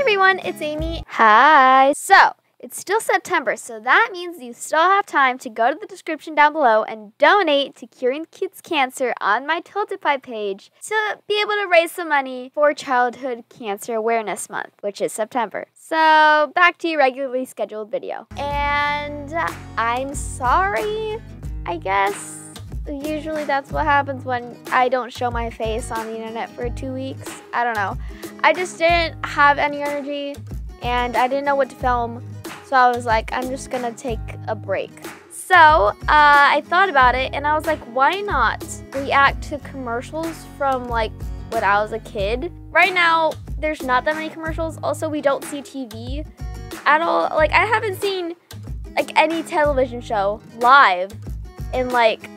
everyone, it's Amy. Hi. So, it's still September, so that means you still have time to go to the description down below and donate to Curing Kids Cancer on my Tiltify page to be able to raise some money for Childhood Cancer Awareness Month, which is September. So, back to your regularly scheduled video. And I'm sorry, I guess. Usually that's what happens when I don't show my face on the internet for 2 weeks. I don't know. I just didn't have any energy and I didn't know what to film. So I was like, I'm just gonna take a break. So I thought about it and I was like, why not react to commercials from like when I was a kid? Right now, there's not that many commercials. Also, we don't see TV at all. Like I haven't seen like any television show live in like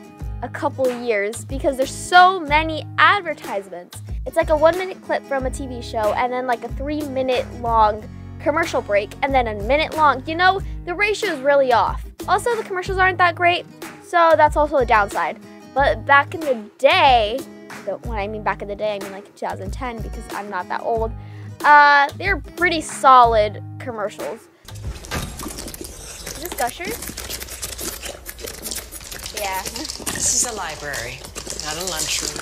a couple years because there's so many advertisements. It's like a 1-minute clip from a TV show and then like a 3-minute long commercial break and then a minute long. You know, the ratio is really off. Also, the commercials aren't that great, so that's also a downside. But back in the day, when I mean back in the day, I mean like 2010 because I'm not that old, they're pretty solid commercials. Is this Gushers? Yeah. This is a library, not a lunchroom.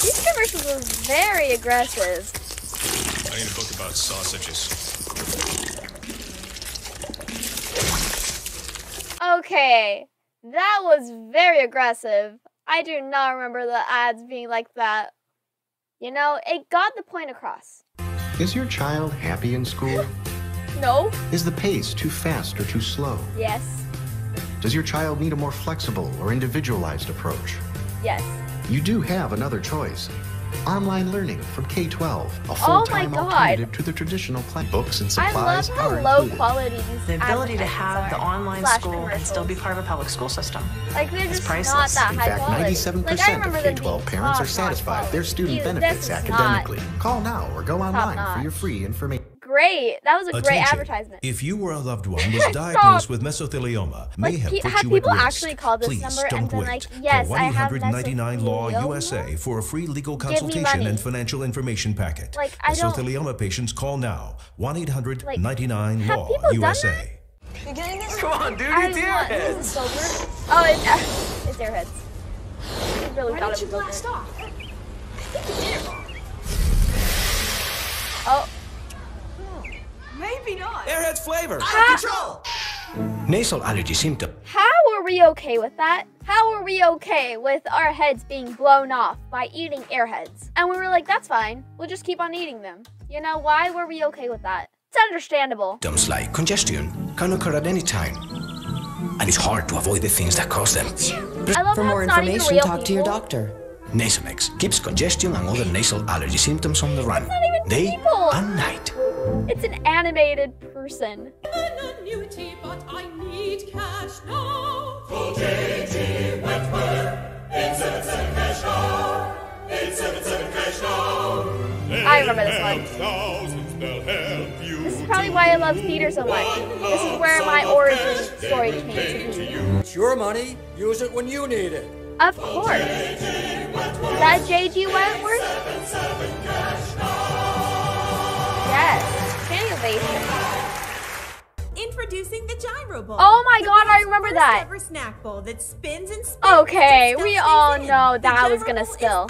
These commercials were very aggressive. I need a book about sausages. Okay, that was very aggressive. I do not remember the ads being like that. You know, it got the point across. Is your child happy in school? No. Is the pace too fast or too slow? Yes. Does your child need a more flexible or individualized approach? Yes. You do have another choice. Online learning from K-12, a full-time alternative to the traditional plan. Books and supplies are included. I love how low quality these The ability to have the online school and still be part of a public school system. Like, they're just not that high quality. In fact, 97% of K-12 parents are satisfied with their student benefits academically. Call now or go online for your free information. Great. That was a great advertisement. If you or a loved one was diagnosed with mesothelioma, may have put you at risk. Please don't wait. Call 1-800-99-LAW-USA for a free legal consultation and financial information packet. Mesothelioma patients call now. 1-800-99-LAW-USA. You getting this? Come on, dude. It's airheads. Is it silver? Oh, it's airheads. I really thought it was silver. Why did you blast off? I think you did it wrong. Oh. Maybe not. Airheads flavor. Out of control. Nasal allergy symptom. How are we okay with that? How are we okay with our heads being blown off by eating airheads? And we were like, that's fine. We'll just keep on eating them. You know, why were we okay with that? It's understandable. Symptoms like congestion can occur at any time. And it's hard to avoid the things that cause them. For more information, talk to your doctor. Nasomex keeps congestion and other nasal allergy symptoms on the run. Day and night. It's an animated person. An annuity, but I need cash now. Call JG Wentworth. 877 cash now. 877 cash now. I remember this one. This is probably why I love theater so much. This is where my origin story came to be. It's your money. Use it when you need it. Of course. Is that JG Wentworth? Yes, standing ovation. Introducing the Gyrobowl. Oh my god, I remember that. Ever snack bowl that spins and spins. Okay, we all know that was gonna spill.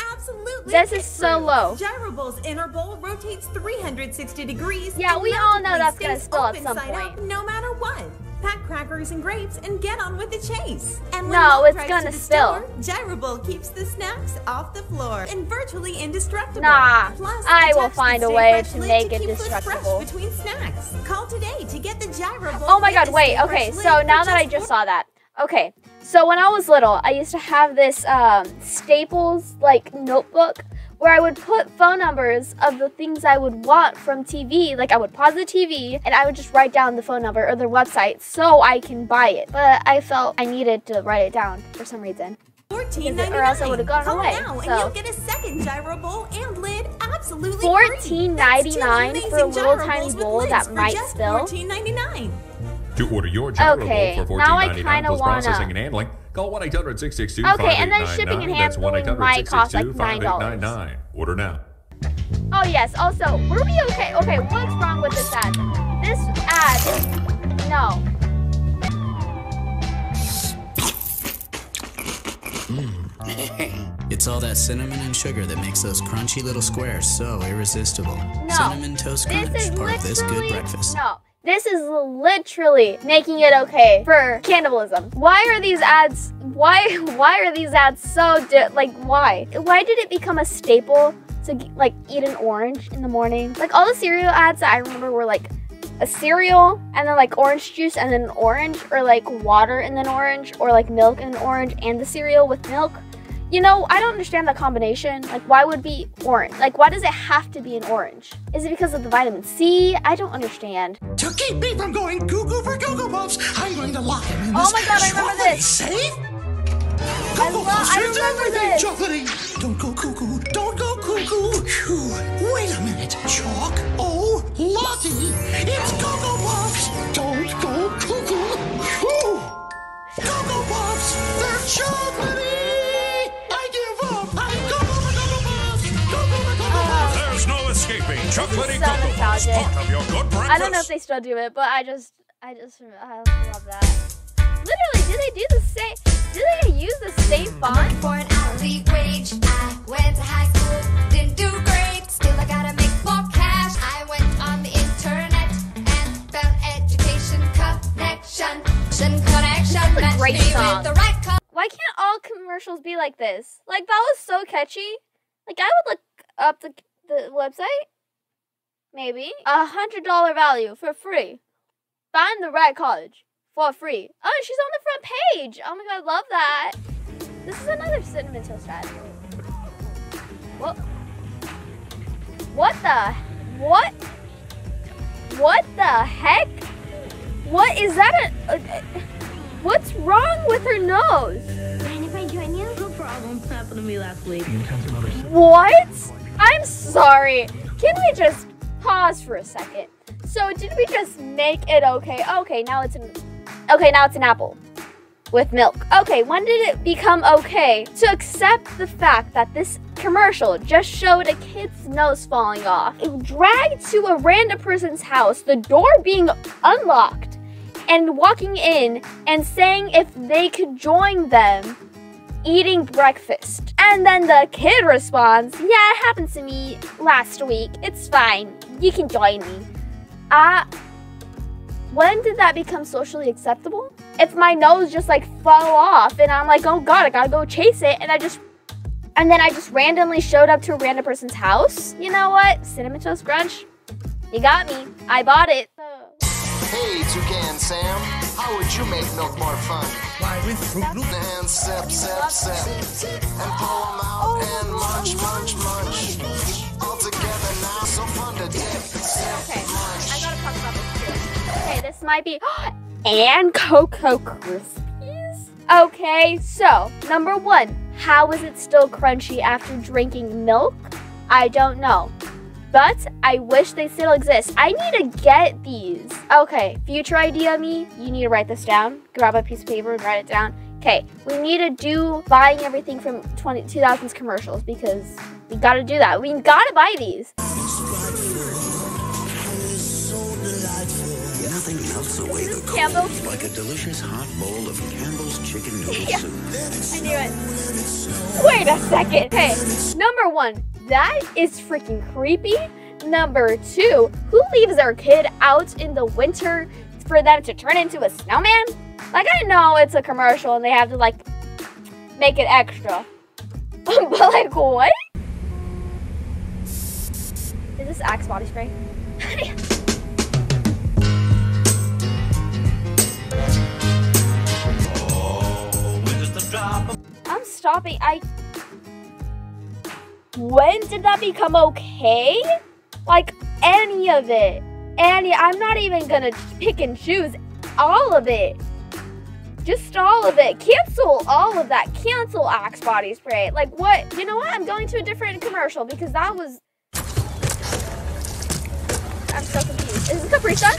This is so low. Gyrobowl's inner bowl rotates 360 degrees. Yeah, we all know that's gonna spill at some point. No matter what. Pack crackers and grapes and get on with the chase. And no, it's gonna spill. Gyrobowl keeps the snacks off the floor and virtually indestructible. Nah, plus, I will find a way to make it destructible. Between snacks. Call today to get the Gyrobowl. Oh my god, wait, okay, so now that I just saw that. Okay, so when I was little, I used to have this Staples like notebook where I would put phone numbers of the things I would want from TV. Like I would pause the TV and I would just write down the phone number or their website so I can buy it. But I felt I needed to write it down for some reason. $14.99. Or else I would have gone away. Now and you'll get a second Gyrobowl and lid absolutely free. $14.99 for a little tiny bowl that might spill. $14.99. To order your Gyrobowl for $14.99 plus processing and handling, Call 1-800-662-5899. Okay, and then shipping and handling might cost like $9. Order now. Oh yes. Also, were we okay? Okay, what's wrong with this ad? This ad. No. It's all that cinnamon and sugar that makes those crunchy little squares so irresistible. No. Cinnamon Toast Crunch, part of this good breakfast. No. This is literally making it okay for cannibalism. Why are these ads, why are these ads so, why? Why did it become a staple to like eat an orange in the morning? Like all the cereal ads that I remember were like a cereal and then like orange juice and then an orange, or like water and then orange, or like milk and an orange and the cereal with milk. You know, I don't understand that combination. Like, why would it be orange? Like, why does it have to be an orange? Is it because of the vitamin C? I don't understand. To keep me from going cuckoo for Cocoa Pops, I'm going to lock him in this. Oh my god, I remember this. Safe? Cocoa Pops, it's everything chocolatey. Don't go cuckoo, don't go cuckoo. Wait a minute, Chalk. Oh, Lottie, it's Cocoa Pops. Don't go cuckoo. Cocoa Pops, they're chocolatey. Chocolatey Cocoa Pops, part of your good breakfast. I don't know if they still do it, but I love that. Literally, do they do the same? Do they use the same font? I'm working for an hourly wage. I went to high school, didn't do great. Still, I gotta make more cash. I went on the internet and found education connection. Connection matched me with the right color. Why can't all commercials be like this? Like that was so catchy. Like I would look up the website. Maybe. $100 value for free. Find the right college for free. Oh, she's on the front page. Oh my god, I love that. This is another cinnamon toast ad. What? What the? What? What the heck? What is that? What's wrong with her nose? No problem. Happened to me last week. What? I'm sorry. Can we just pause for a second? So did we just make it okay? Okay, now it's an apple with milk. Okay, when did it become okay to accept the fact that this commercial just showed a kid's nose falling off, it dragged to a random person's house, the door being unlocked, and walking in and saying if they could join them eating breakfast? And then the kid responds, yeah, it happened to me last week. It's fine. You can join me. When did that become socially acceptable? If my nose just like fell off and I'm like, oh god, I gotta go chase it, and then I just randomly showed up to a random person's house. You know what? Cinnamon Toast Crunch, you got me. I bought it. Hey, Toucan Sam, how would you make milk more fun? Why, with Fruit Loops? And sip, and pull them out, and munch. All together now, so fun to dip, okay, munch. I gotta talk about this too. Okay, this might be, and Cocoa Krispies? Okay, so, number one, how is it still crunchy after drinking milk? I don't know. But I wish they still exist. I need to get these. Okay, future idea me, you need to write this down. Grab a piece of paper and write it down. Okay, we need to do buying everything from 2000s commercials because we gotta do that. We gotta buy these. Nothing melts away the cold like a delicious hot bowl of Campbell's chicken noodle soup. I knew it. Wait a second. Hey, number one, that is freaking creepy. Number two, who leaves their kid out in the winter for them to turn into a snowman? Like, I know it's a commercial and they have to, like, make it extra. But, like, what? Is this Axe body spray? I'm stopping. When did that become okay? Like any of it. I'm not even gonna pick and choose all of it. Just all of it. Cancel all of that. Cancel Axe body spray. Like what? You know what? I'm going to a different commercial because that was... I'm so confused. Is this Capri Sun?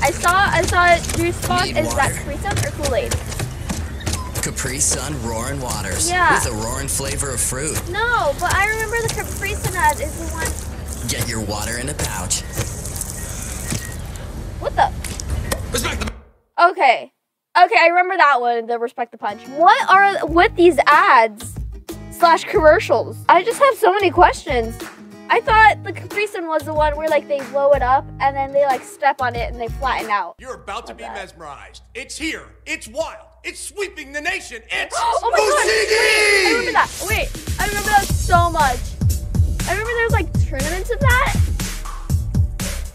I saw a response. Is that Capri Sun or Kool-Aid? Capri Sun Roaring Waters. Yeah. With a roaring flavor of fruit. No, but I remember the Capri Sun ad is the one. Get your water in a pouch. What the? Respect the. Okay. Okay, I remember that one, the Respect the Punch. What are with these ads slash commercials? I just have so many questions. I thought the Capri Sun was the one where like they blow it up and then they like step on it and they flatten out. You're about to be mesmerized. It's here. It's wild. It's sweeping the nation. It's oh my Fushigi! God. I remember that. Wait, I remember that so much. I remember there was like tournaments of that.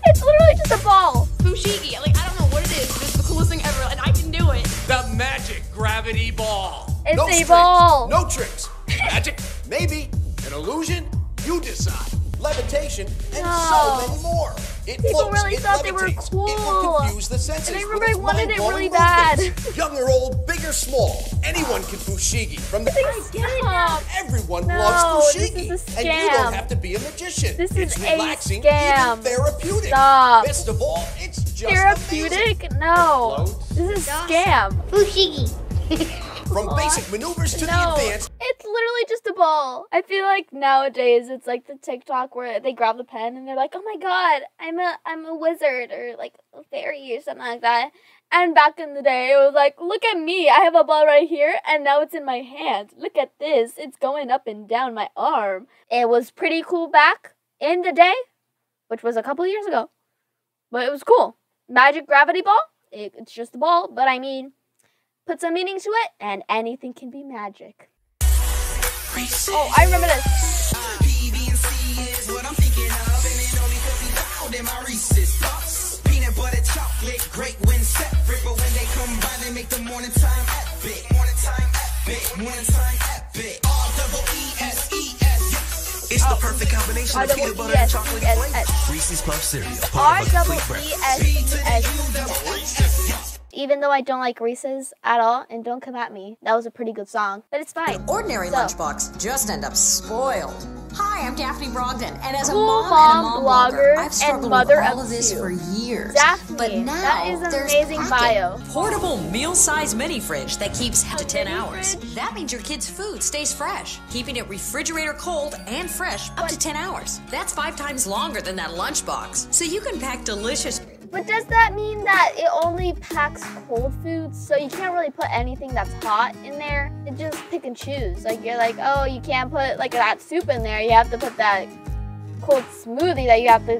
It's literally just a ball. Fushigi. Like I don't know what it is, but it's the coolest thing ever, and I can do it. The magic gravity ball. It's no a tricks, ball. No tricks. Magic. Maybe an illusion. You decide. Levitation, and so many more. It people floats, really it thought levitates, they were cool. It will confuse the senses. And I remember I wanted it really bad. Young or old, big or small, anyone can Fushigi. From the everyone loves Fushigi. This is a scam. And you don't have to be a magician. This is it's relaxing, a scam. Even therapeutic. Stop. Best of all, it's just therapeutic. Amazing. No, this is a scam. Fushigi. From basic maneuvers to the advanced. It's literally just a ball. I feel like nowadays it's like the TikTok where they grab the pen and they're like, oh my God, I'm a wizard or like a fairy or something like that. And back in the day, it was like, look at me. I have a ball right here and now it's in my hand. Look at this. It's going up and down my arm. It was pretty cool back in the day, which was a couple years ago. But it was cool. Magic gravity ball. It's just a ball, but I mean, put some meaning to it, and anything can be magic. Oh, I remember this. It's the perfect combination of peanut butter and chocolate flakes. Reese's Puffs cereal. REESES. Even though I don't like Reese's at all, and don't come at me, that was a pretty good song, but it's fine. An ordinary lunchbox just end up spoiled. Hi, I'm Daphne Brogdon, and as a mom and a blogger, I've struggled with all of this for years. Daphne, but now that is an amazing bio. Portable meal-size mini fridge that keeps 10 hours. Fridge? That means your kid's food stays fresh, keeping it refrigerator cold and fresh up to 10 hours. That's 5 times longer than that lunchbox, so you can pack delicious. But does that mean that it only packs cold foods? So you can't really put anything that's hot in there? It just pick and choose. Like you're like, oh, you can't put like that soup in there. You have to put that cold smoothie that you have to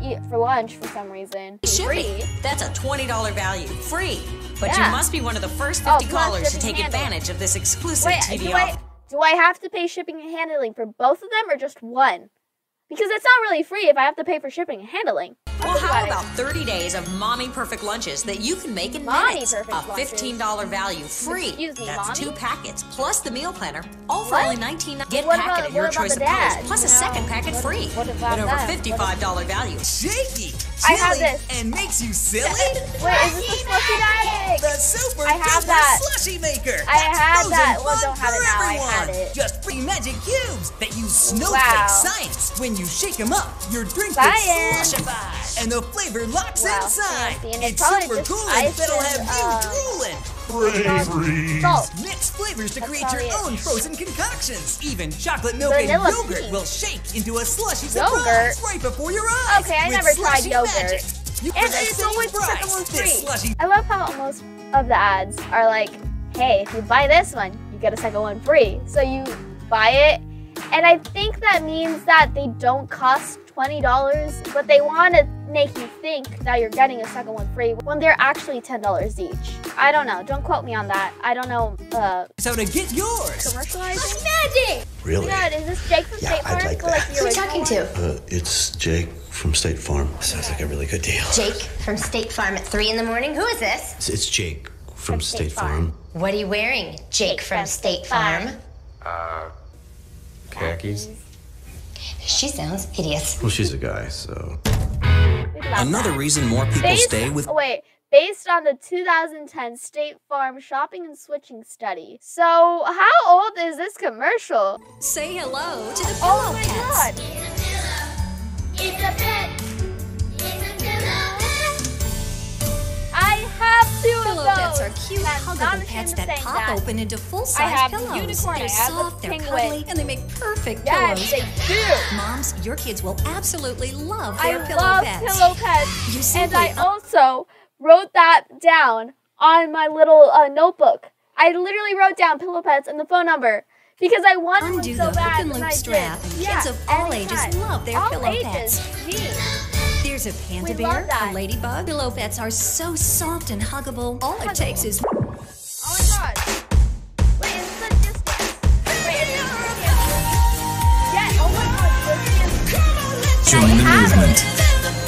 eat for lunch for some reason. Free. That's a $20 value. Free. But you must be one of the first 50 callers to take advantage of this exclusive TV offer. Do I have to pay shipping and handling for both of them or just one? Because it's not really free if I have to pay for shipping and handling. Well, how about 30 days of Mommy Perfect Lunches that you can make in minutes? A $15 value free. Excuse me, that's Mommy? 2 packets, plus the meal planner, all for only $19. Get a packet of your choice of colors, plus a second packet free. But over $55 value. Shaky, chilly, and makes you silly? Wait, is this the slushy bag? The super slushy maker. I had that. Well, don't have it now. I had it. Just free magic cubes that use snowflake science. When you shake them up, your drink gets slushified. And the flavor locks inside. It's super cool and that'll have you drooling. Bravery. Mix flavors to create your own frozen concoctions. Even chocolate milk and yogurt will shake into a slushy surprise right before your eyes. Okay, I never tried yogurt. And it's always free. I love how almost of the ads are like, hey, if you buy this one, you get a second one free. So you buy it. And I think that means that they don't cost $20, but they want to make you think that you're getting a second one free when they're actually $10 each. I don't know. Don't quote me on that. I don't know. So to get yours. Commercializing magic. Really? God, is this Jake from State Farm? I'd like that. Who are you talking to? It's Jake from State Farm. Sounds like a really good deal. Jake from State Farm at 3 in the morning. Who is this? It's Jake from State Farm. What are you wearing, Jake from State Farm? Khakis. She sounds hideous. Well, she's a guy, so. Another reason more people stay with. Based on the 2010 State Farm shopping and switching study. So, how old is this commercial? Say hello to the Pillow Pets. Oh my God. It's a pet. It's a pillow pet. I have to. Pets are cute, huggable pets that pop open into full-size pillows. They're soft, they're cuddly, and they make perfect pillows. Yes, they do. Moms, your kids will absolutely love their Pillow Pets. I love Pillow Pets. And I also wrote that down on my little notebook. I literally wrote down Pillow Pets and the phone number because I wanted one so bad. Undo the hook and loop strap, and kids of all ages love their Pillow Pets. There's a panda bear, a ladybug. Pillow Pets are so soft and huggable. All it takes is... Oh my god. Wait, it's the distance. Wait, it's the distance. Yeah, oh my god. Join the movement.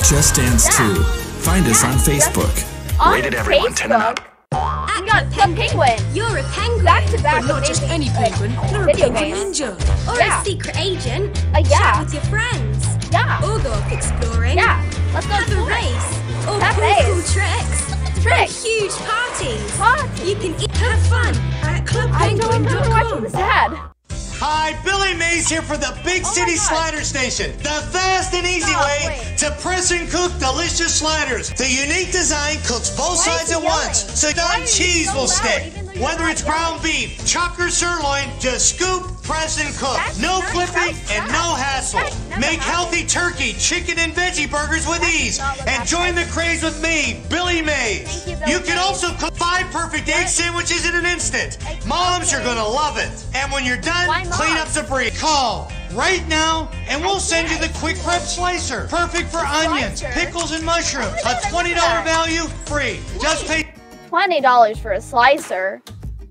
Just Dance 2. Find us on Facebook. Rated everyone 10 and up. We got Club Penguin. You're a penguin. Back-to-back not just any penguin. You're a penguin ninja. Or a secret agent. Chat with your friends. Or go exploring. Let's go have a race. Or cool tricks. Tricks. Huge parties. You can have fun at clubpenguin.com. Hi, Billy Mays here for the Big City Slider Station. The fast and easy way to press and cook delicious sliders. The unique design cooks both sides at once, so none cheese will stick. Whether it's ground beef, chuck or sirloin, just scoop, press, and cook. No flipping and no hassle. Make healthy turkey, chicken, and veggie burgers with ease. And join the craze with me, Billy Mays. You can also cook 5 perfect egg sandwiches in an instant. Moms, you're gonna love it. And when you're done, clean up the debris. Call right now, and we'll send you the quick prep slicer. Perfect for onions, pickles, and mushrooms. A $20 value, free. Just pay $20 for a slicer.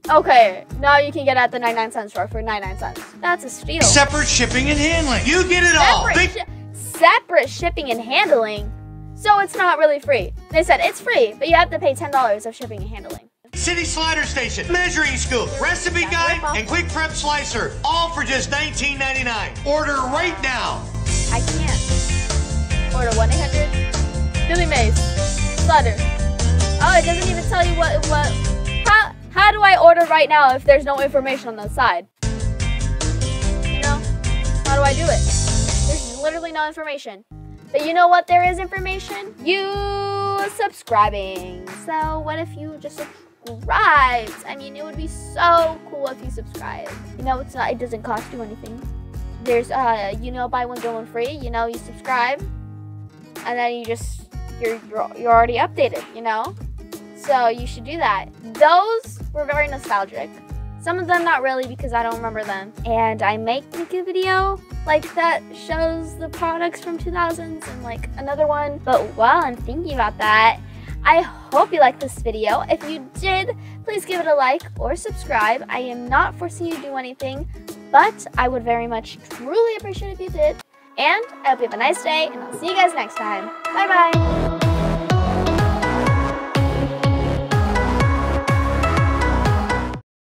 Okay, now you can get it at the 99 cent store for 99 cents. That's a steal. Separate shipping and handling. You get it all. Separate shipping and handling? So it's not really free. They said it's free, but you have to pay $10 of shipping and handling. City Slider Station, measuring scoop, recipe guide, and quick prep slicer. All for just $19.99. Order right now. I can't. Order 1-800. Billy Mays. Slider. Oh, it doesn't even tell you what how do I order right now if there's no information on the side? You know? How do I do it? There's literally no information. But you know what there is information? You subscribing. So what if you just subscribed? I mean, it would be so cool if you subscribed. You know, it's not, it doesn't cost you anything. There's you know, buy one get one free, you know, you subscribe. And then you just you're already updated, you know? So you should do that. Those were very nostalgic. Some of them not really because I don't remember them. And I make a video like that shows the products from 2000s and like another one. But while I'm thinking about that, I hope you liked this video. If you did, please give it a like or subscribe. I am not forcing you to do anything, but I would very much truly appreciate it if you did. And I hope you have a nice day, and I'll see you guys next time. Bye-bye.